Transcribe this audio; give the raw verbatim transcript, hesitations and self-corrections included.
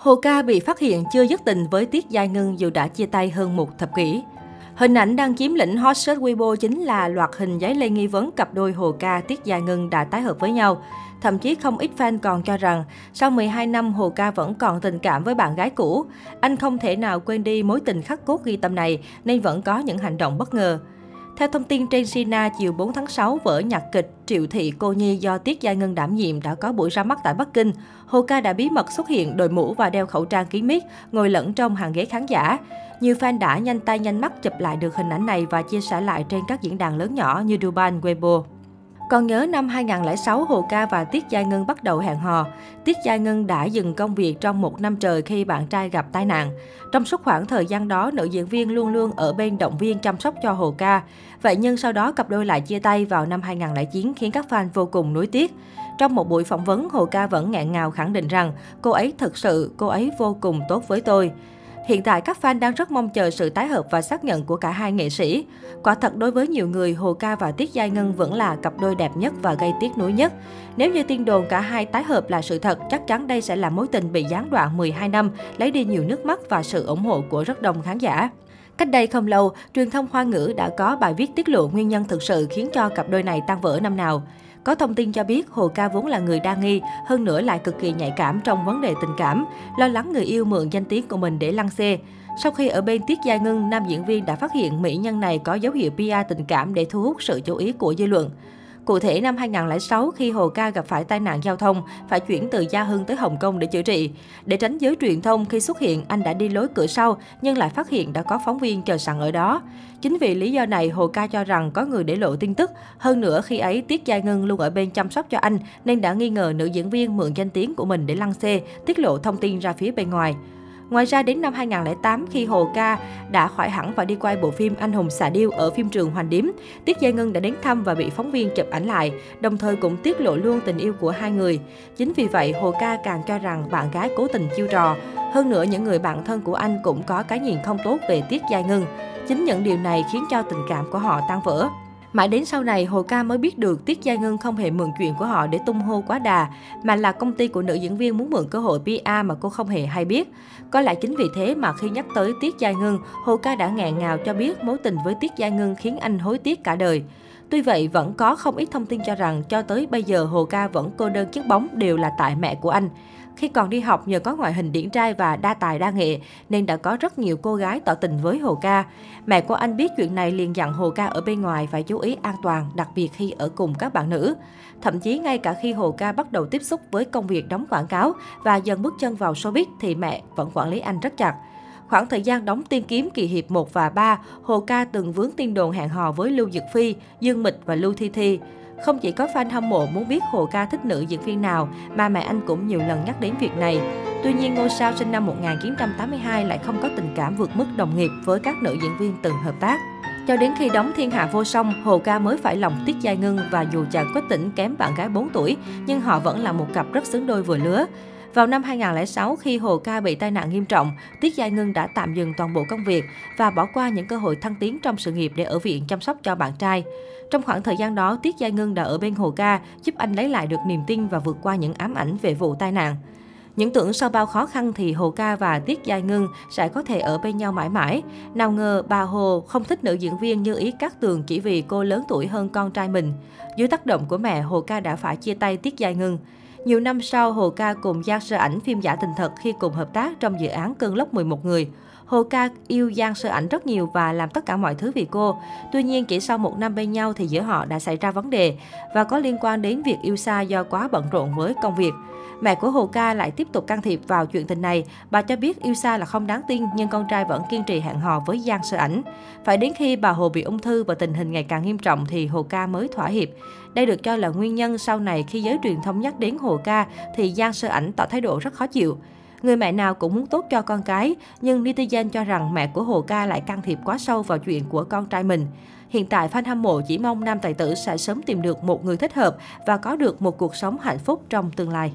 Hồ Ca bị phát hiện chưa dứt tình với Tiết Giai Ngưng dù đã chia tay hơn một thập kỷ. Hình ảnh đang chiếm lĩnh hot search Weibo chính là loạt hình giấy lên nghi vấn cặp đôi Hồ Ca Tiết Giai Ngưng đã tái hợp với nhau. Thậm chí không ít fan còn cho rằng sau mười hai năm Hồ Ca vẫn còn tình cảm với bạn gái cũ. Anh không thể nào quên đi mối tình khắc cốt ghi tâm này nên vẫn có những hành động bất ngờ. Theo thông tin trên Sina, chiều bốn tháng sáu, vở nhạc kịch Triệu Thị Cô Nhi do Tiết Giai Ngưng đảm nhiệm đã có buổi ra mắt tại Bắc Kinh. Hồ Ca đã bí mật xuất hiện, đội mũ và đeo khẩu trang kín mít, ngồi lẫn trong hàng ghế khán giả. Nhiều fan đã nhanh tay nhanh mắt chụp lại được hình ảnh này và chia sẻ lại trên các diễn đàn lớn nhỏ như Douban, Weibo. Còn nhớ năm hai nghìn không trăm lẻ sáu, Hồ Ca và Tiết Giai Ngưng bắt đầu hẹn hò. Tiết Giai Ngưng đã dừng công việc trong một năm trời khi bạn trai gặp tai nạn. Trong suốt khoảng thời gian đó, nữ diễn viên luôn luôn ở bên động viên chăm sóc cho Hồ Ca. Vậy nhưng sau đó cặp đôi lại chia tay vào năm hai nghìn không trăm lẻ chín khiến các fan vô cùng nuối tiếc. Trong một buổi phỏng vấn, Hồ Ca vẫn nghẹn ngào khẳng định rằng cô ấy thật sự, cô ấy vô cùng tốt với tôi. Hiện tại, các fan đang rất mong chờ sự tái hợp và xác nhận của cả hai nghệ sĩ. Quả thật, đối với nhiều người, Hồ Ca và Tiết Giai Ngưng vẫn là cặp đôi đẹp nhất và gây tiếc nuối nhất. Nếu như tin đồn cả hai tái hợp là sự thật, chắc chắn đây sẽ là mối tình bị gián đoạn mười hai năm, lấy đi nhiều nước mắt và sự ủng hộ của rất đông khán giả. Cách đây không lâu, truyền thông Hoa ngữ đã có bài viết tiết lộ nguyên nhân thực sự khiến cho cặp đôi này tan vỡ năm nào. Có thông tin cho biết Hồ Ca vốn là người đa nghi, hơn nữa lại cực kỳ nhạy cảm trong vấn đề tình cảm, lo lắng người yêu mượn danh tiếng của mình để lăng xê. Sau khi ở bên Tiết Giai Ngưng, nam diễn viên đã phát hiện mỹ nhân này có dấu hiệu pê e tình cảm để thu hút sự chú ý của dư luận. Cụ thể, năm hai nghìn không trăm lẻ sáu, khi Hồ Ca gặp phải tai nạn giao thông, phải chuyển từ Gia Hưng tới Hong Kong để chữa trị. Để tránh giới truyền thông, khi xuất hiện, anh đã đi lối cửa sau, nhưng lại phát hiện đã có phóng viên chờ sẵn ở đó. Chính vì lý do này, Hồ Ca cho rằng có người để lộ tin tức. Hơn nữa, khi ấy, Tiết Giai Ngưng luôn ở bên chăm sóc cho anh, nên đã nghi ngờ nữ diễn viên mượn danh tiếng của mình để lăng xê, tiết lộ thông tin ra phía bên ngoài. Ngoài ra, đến năm hai nghìn không trăm lẻ tám, khi Hồ Ca đã khỏi hẳn và đi quay bộ phim Anh hùng xả điêu ở phim trường Hoành Điếm, Tiết Giai Ngưng đã đến thăm và bị phóng viên chụp ảnh lại, đồng thời cũng tiết lộ luôn tình yêu của hai người. Chính vì vậy, Hồ Ca càng cho rằng bạn gái cố tình chiêu trò. Hơn nữa, những người bạn thân của anh cũng có cái nhìn không tốt về Tiết Giai Ngưng. Chính những điều này khiến cho tình cảm của họ tan vỡ. Mãi đến sau này, Hồ Ca mới biết được Tiết Giai Ngưng không hề mượn chuyện của họ để tung hô quá đà, mà là công ty của nữ diễn viên muốn mượn cơ hội pê e mà cô không hề hay biết. Có lẽ chính vì thế mà khi nhắc tới Tiết Giai Ngưng, Hồ Ca đã nghẹn ngào cho biết mối tình với Tiết Giai Ngưng khiến anh hối tiếc cả đời. Tuy vậy, vẫn có không ít thông tin cho rằng cho tới bây giờ Hồ Ca vẫn cô đơn chiếc bóng đều là tại mẹ của anh. Khi còn đi học, nhờ có ngoại hình điển trai và đa tài đa nghệ nên đã có rất nhiều cô gái tỏ tình với Hồ Ca. Mẹ của anh biết chuyện này liền dặn Hồ Ca ở bên ngoài phải chú ý an toàn, đặc biệt khi ở cùng các bạn nữ. Thậm chí ngay cả khi Hồ Ca bắt đầu tiếp xúc với công việc đóng quảng cáo và dần bước chân vào showbiz thì mẹ vẫn quản lý anh rất chặt. Khoảng thời gian đóng Tiên Kiếm Kỳ Hiệp một và ba, Hồ Ca từng vướng tin đồn hẹn hò với Lưu Diệc Phi, Dương Mịch và Lưu Thi Thi. Không chỉ có fan hâm mộ muốn biết Hồ Ca thích nữ diễn viên nào, mà mẹ anh cũng nhiều lần nhắc đến việc này. Tuy nhiên, ngôi sao sinh năm một nghìn chín trăm tám mươi hai lại không có tình cảm vượt mức đồng nghiệp với các nữ diễn viên từng hợp tác. Cho đến khi đóng Thiên Hạ Vô Song, Hồ Ca mới phải lòng Tiết Giai Ngưng và dù chàng Quách Tỉnh kém bạn gái bốn tuổi, nhưng họ vẫn là một cặp rất xứng đôi vừa lứa. Vào năm hai nghìn không trăm lẻ sáu, khi Hồ Ca bị tai nạn nghiêm trọng, Tiết Giai Ngưng đã tạm dừng toàn bộ công việc và bỏ qua những cơ hội thăng tiến trong sự nghiệp để ở viện chăm sóc cho bạn trai. Trong khoảng thời gian đó, Tiết Giai Ngưng đã ở bên Hồ Ca, giúp anh lấy lại được niềm tin và vượt qua những ám ảnh về vụ tai nạn. Những tưởng sau bao khó khăn thì Hồ Ca và Tiết Giai Ngưng sẽ có thể ở bên nhau mãi mãi. Nào ngờ bà Hồ không thích nữ diễn viên Như Ý Cát Tường chỉ vì cô lớn tuổi hơn con trai mình. Dưới tác động của mẹ, Hồ Ca đã phải chia tay Tiết Giai Ngưng. Nhiều năm sau, Hồ Ca cùng Giang Sơ Ảnh phim giả tình thật khi cùng hợp tác trong dự án Cơn lốc mười một người. Hồ Ca yêu Giang Sơ Ảnh rất nhiều và làm tất cả mọi thứ vì cô. Tuy nhiên, chỉ sau một năm bên nhau thì giữa họ đã xảy ra vấn đề và có liên quan đến việc yêu xa do quá bận rộn với công việc. Mẹ của Hồ Ca lại tiếp tục can thiệp vào chuyện tình này. Bà cho biết yêu xa là không đáng tin nhưng con trai vẫn kiên trì hẹn hò với Giang Sơ Ảnh. Phải đến khi bà Hồ bị ung thư và tình hình ngày càng nghiêm trọng thì Hồ Ca mới thỏa hiệp. Đây được cho là nguyên nhân sau này khi giới truyền thông nhắc đến Hồ Ca thì Giang Sơ Ảnh tỏ thái độ rất khó chịu. Người mẹ nào cũng muốn tốt cho con cái, nhưng netizen cho rằng mẹ của Hồ Ca lại can thiệp quá sâu vào chuyện của con trai mình. Hiện tại, fan hâm mộ chỉ mong nam tài tử sẽ sớm tìm được một người thích hợp và có được một cuộc sống hạnh phúc trong tương lai.